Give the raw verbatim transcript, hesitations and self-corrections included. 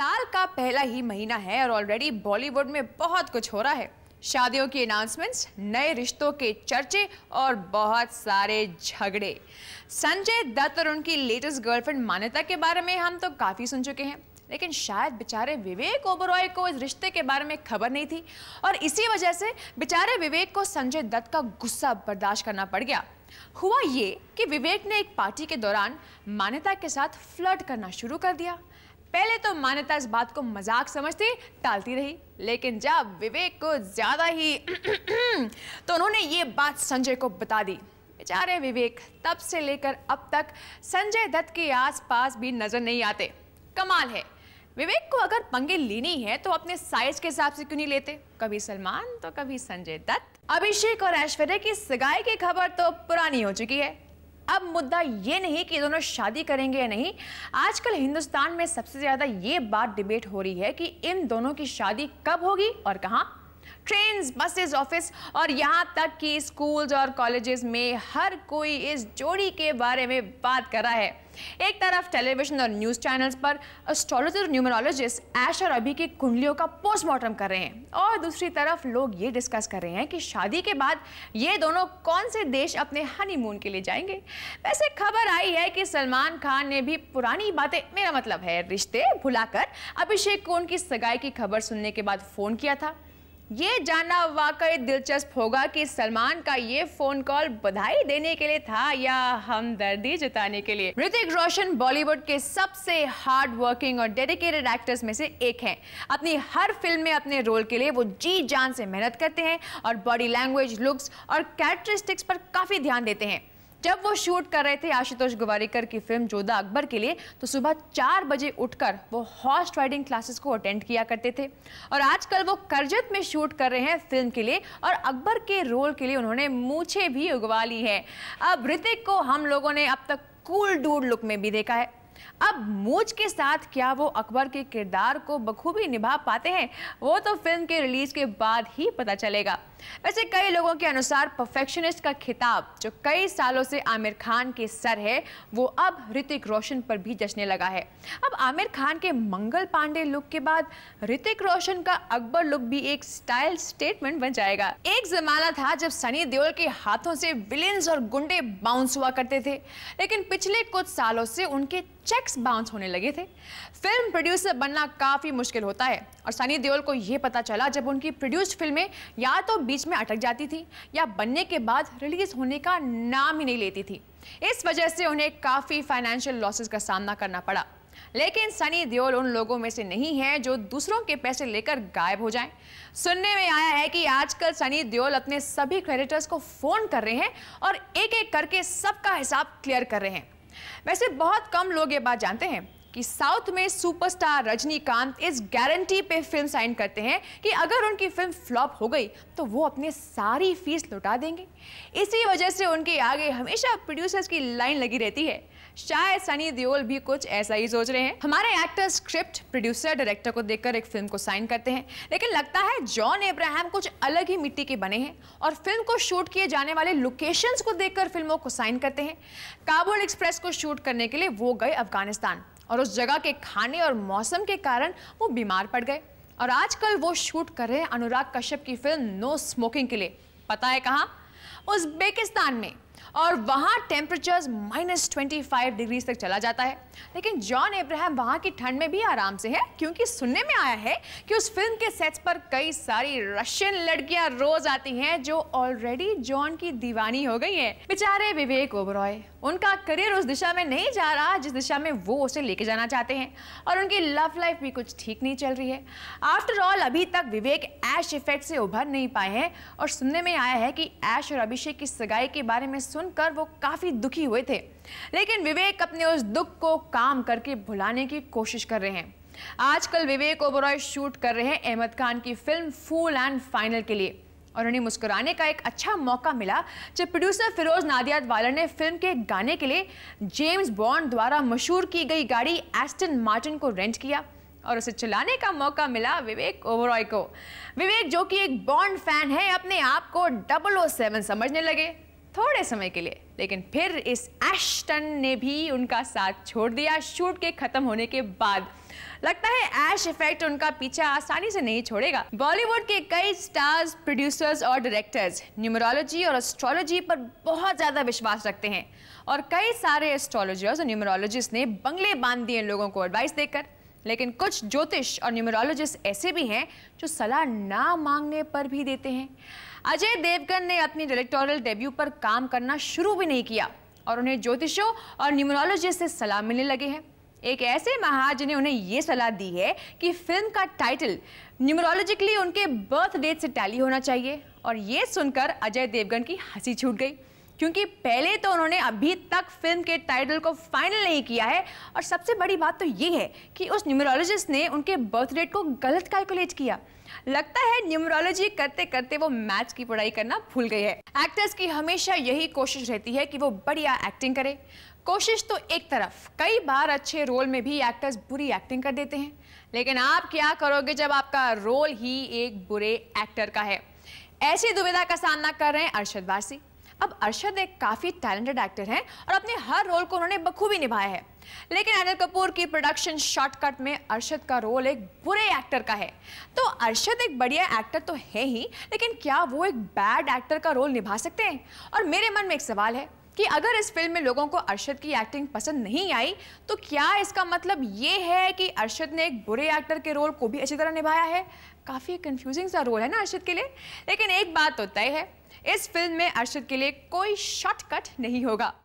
साल का पहला ही महीना है और ऑलरेडी बॉलीवुड में बहुत कुछ हो रहा है। शादियों की अनाउंसमेंट्स, नए रिश्तों के चर्चे और बहुत सारे झगड़े। संजय दत्त और उनकी लेटेस्ट गर्लफ्रेंड मान्यता के बारे में हम तो काफ़ी सुन चुके हैं, लेकिन शायद बेचारे विवेक ओबरॉय को इस रिश्ते के बारे में खबर नहीं थी और इसी वजह से बेचारे विवेक को संजय दत्त का गुस्सा बर्दाश्त करना पड़ गया। हुआ ये कि विवेक ने एक पार्टी के दौरान मान्यता के साथ फ्लर्ट करना शुरू कर दिया। पहले तो मान्यता इस बात को मजाक समझती टालती रही, लेकिन जब विवेक को ज़्यादा ही तो उन्होंने ये बात संजय को बता दी। बेचारे विवेक तब से लेकर अब तक संजय दत्त के आसपास भी नज़र नहीं आते। कमाल है, विवेक को अगर पंगे लेनी है तो अपने साइज के हिसाब से क्यों नहीं लेते? कभी सलमान तो कभी संजय दत्त। अभिषेक और ऐश्वर्या की सगाई की खबर तो पुरानी हो चुकी है। अब मुद्दा ये नहीं कि दोनों शादी करेंगे या नहीं। आजकल हिंदुस्तान में सबसे ज्यादा ये बात डिबेट हो रही है कि इन दोनों की शादी कब होगी और कहाँ। ट्रेन्स, बसेस, ऑफिस और यहाँ तक कि स्कूल्स और कॉलेजेस में हर कोई इस जोड़ी के बारे में बात कर रहा है। एक तरफ टेलीविजन और न्यूज़ चैनल्स पर एस्ट्रोलॉजर और न्यूमरोलॉजिस्ट ऐश और अभी की कुंडलियों का पोस्टमार्टम कर रहे हैं और दूसरी तरफ लोग ये डिस्कस कर रहे हैं कि शादी के बाद ये दोनों कौन से देश अपने हनीमून के लिए जाएंगे। वैसे खबर आई है कि सलमान खान ने भी पुरानी बातें, मेरा मतलब है रिश्ते, भुलाकर अभिषेक को उनकी सगाई की खबर सुनने के बाद फ़ोन किया था। ये जानना वाकई दिलचस्प होगा कि सलमान का ये फोन कॉल बधाई देने के लिए था या हमदर्दी जताने के लिए। ऋतिक रोशन बॉलीवुड के सबसे हार्ड वर्किंग और डेडिकेटेड एक्टर्स में से एक हैं। अपनी हर फिल्म में अपने रोल के लिए वो जी जान से मेहनत करते हैं और बॉडी लैंग्वेज, लुक्स और कैरेक्टरिस्टिक्स पर काफ़ी ध्यान देते हैं। जब वो शूट कर रहे थे आशुतोष गोवारीकर की फिल्म जोधा अकबर के लिए तो सुबह चार बजे उठकर वो हॉर्स राइडिंग क्लासेस को अटेंड किया करते थे और आजकल वो करजत में शूट कर रहे हैं फिल्म के लिए और अकबर के रोल के लिए उन्होंने मूछें भी उगवा ली हैं। अब ऋतिक को हम लोगों ने अब तक कूल डूड लुक में भी देखा है। अब मूछ के साथ क्या वो अकबर के किरदार को बखूबी निभा पाते हैं, वो तो फिल्म के रिलीज के बाद ही पता चलेगा। वैसे कई लोगों के अनुसार परफेक्शनिस्ट का खिताब जो कई सालों से आमिर खान के सर है, वो अब ऋतिक रोशन पर भी जचने लगा है। अब आमिर खान के मंगल पांडे लुक के बाद ऋतिक रोशन का अकबर लुक भी एक स्टाइल स्टेटमेंट बन जाएगा। एक जमाना था जब सनी देओल के हाथों से विलेंस और गुंडे बाउंस हुआ करते थे, लेकिन पिछले कुछ सालों से उनके चेक्स बाउंस होने लगे थे। फिल्म प्रोड्यूसर बनना काफ़ी मुश्किल होता है और सनी देओल को यह पता चला जब उनकी प्रोड्यूस्ड फिल्में या तो बीच में अटक जाती थी या बनने के बाद रिलीज होने का नाम ही नहीं लेती थी। इस वजह से उन्हें काफ़ी फाइनेंशियल लॉसेस का सामना करना पड़ा। लेकिन सनी देओल उन लोगों में से नहीं है जो दूसरों के पैसे लेकर गायब हो जाएं। सुनने में आया है कि आजकल सनी देओल अपने सभी क्रेडिटर्स को फ़ोन कर रहे हैं और एक एक करके सबका हिसाब क्लियर कर रहे हैं। वैसे बहुत कम लोग ये बात जानते हैं कि साउथ में सुपरस्टार रजनीकांत इस गारंटी पे फिल्म साइन करते हैं कि अगर उनकी फिल्म फ्लॉप हो गई तो वो अपने सारी फीस लौटा देंगे। इसी वजह से उनके आगे हमेशा प्रोड्यूसर्स की लाइन लगी रहती है। शायद सनी देओल भी कुछ ऐसा ही सोच रहे हैं। हमारे एक्टर स्क्रिप्ट, प्रोड्यूसर, डायरेक्टर को देखकर एक फिल्म को साइन करते हैं, लेकिन लगता है जॉन एब्राहम कुछ अलग ही मिट्टी के बने हैं और फिल्म को शूट किए जाने वाले लोकेशंस को देखकर फिल्मों को साइन करते हैं। काबुल एक्सप्रेस को शूट करने के लिए वो गए अफगानिस्तान और उस जगह के खाने और मौसम के कारण वो बीमार पड़ गए और आजकल वो शूट कर रहे हैं अनुराग कश्यप की फिल्म नो स्मोकिंग के लिए। पता है कहाँ? उज़्बेकिस्तान में, और वहाँ temperature minus twenty five degrees तक चला जाता है। लेकिन जॉन एब्राहम वहाँ की ठंड में भी आराम से है, क्योंकि सुनने में आया है कि उस फिल्म के सेट्स पर कई सारी रशियन लड़कियाँ रोज आती हैं जो ऑलरेडी जॉन की दीवानी हो गई हैं। बेचारे विवेक ओबरॉय, उनका करियर उस दिशा में नहीं जा रहा जिस दिशा में वो उसे लेके जाना चाहते हैं और उनकी लव लाइफ भी कुछ ठीक नहीं चल रही है। आफ्टर ऑल अभी तक विवेक ऐश इफेक्ट से उभर नहीं पाए हैं और सुनने में आया है कि ऐश और अभिषेक की सगाई के बारे में सुनकर वो काफ़ी दुखी हुए थे, लेकिन विवेक अपने उस दुख को काम करके भुलाने की कोशिश कर रहे हैं। आजकल विवेक ओबरॉय शूट कर रहे हैं अहमद खान की फिल्म फूल एंड फाइनल के लिए और उन्हें मुस्कुराने का एक अच्छा मौका मिला जब प्रोड्यूसर फिरोज नादियाडवाला ने फिल्म के गाने के लिए जेम्स बॉन्ड द्वारा मशहूर की गई गाड़ी एस्टन मार्टिन को रेंट किया और उसे चलाने का मौका मिला विवेक ओबरॉय को। विवेक, जो कि एक बॉन्ड फैन है, अपने आप को डबल ओ सेवन समझने लगे थोड़े समय के लिए, लेकिन फिर इस एस्टन ने भी उनका साथ छोड़ दिया शूट के ख़त्म होने के बाद। लगता है ऐश इफेक्ट उनका पीछा आसानी से नहीं छोड़ेगा। बॉलीवुड के कई स्टार्स, प्रोड्यूसर्स और डायरेक्टर्स न्यूमरोलॉजी और एस्ट्रोलॉजी पर बहुत ज्यादा विश्वास रखते हैं और कई सारे एस्ट्रोलॉजर्स और न्यूमरोलॉजिस्ट ने बंगले बांध दिए लोगों को एडवाइस देकर। लेकिन कुछ ज्योतिष और न्यूमरोलॉजिस्ट ऐसे भी हैं जो सलाह ना मांगने पर भी देते हैं। अजय देवगन ने अपनी डायरेक्टोरियल डेब्यू पर काम करना शुरू भी नहीं किया और उन्हें ज्योतिषों और न्यूमरोलॉजिस्ट से सलाह मिलने लगे हैं। एक ऐसे महाराज ने उन्हें ये सलाह दी है कि फिल्म का टाइटल न्यूमरोलॉजिकली उनके बर्थ डेट से टैली होना चाहिए और ये सुनकर अजय देवगन की हंसी छूट गई, क्योंकि पहले तो उन्होंने अभी तक फिल्म के टाइटल को फाइनल नहीं किया है और सबसे बड़ी बात तो ये है कि उस न्यूमरोलॉजिस्ट ने उनके बर्थ डेट को गलत कैलकुलेट किया। लगता है न्यूमरोलॉजी करते करते वो मैथ्स की पढ़ाई करना भूल गई है। एक्टर्स की हमेशा यही कोशिश रहती है कि वो बढ़िया एक्टिंग करें। कोशिश तो एक तरफ, कई बार अच्छे रोल में भी एक्टर्स बुरी एक्टिंग कर देते हैं, लेकिन आप क्या करोगे जब आपका रोल ही एक बुरे एक्टर का है। ऐसी दुविधा का सामना कर रहे हैं अरशद वारसी। अब अरशद एक काफ़ी टैलेंटेड एक्टर हैं और अपने हर रोल को उन्होंने बखूबी निभाया है, लेकिन अनिल कपूर की प्रोडक्शन शॉर्टकट में अरशद का रोल एक बुरे एक्टर का है। तो अरशद एक बढ़िया एक्टर तो है ही, लेकिन क्या वो एक बैड एक्टर का रोल निभा सकते हैं? और मेरे मन में एक सवाल है कि अगर इस फिल्म में लोगों को अरशद की एक्टिंग पसंद नहीं आई तो क्या इसका मतलब ये है कि अरशद ने एक बुरे एक्टर के रोल को भी अच्छी तरह निभाया है? काफ़ी कन्फ्यूजिंग सा रोल है ना अरशद के लिए। लेकिन एक बात तो तय है, इस फिल्म में अरशद के लिए कोई शॉर्टकट नहीं होगा।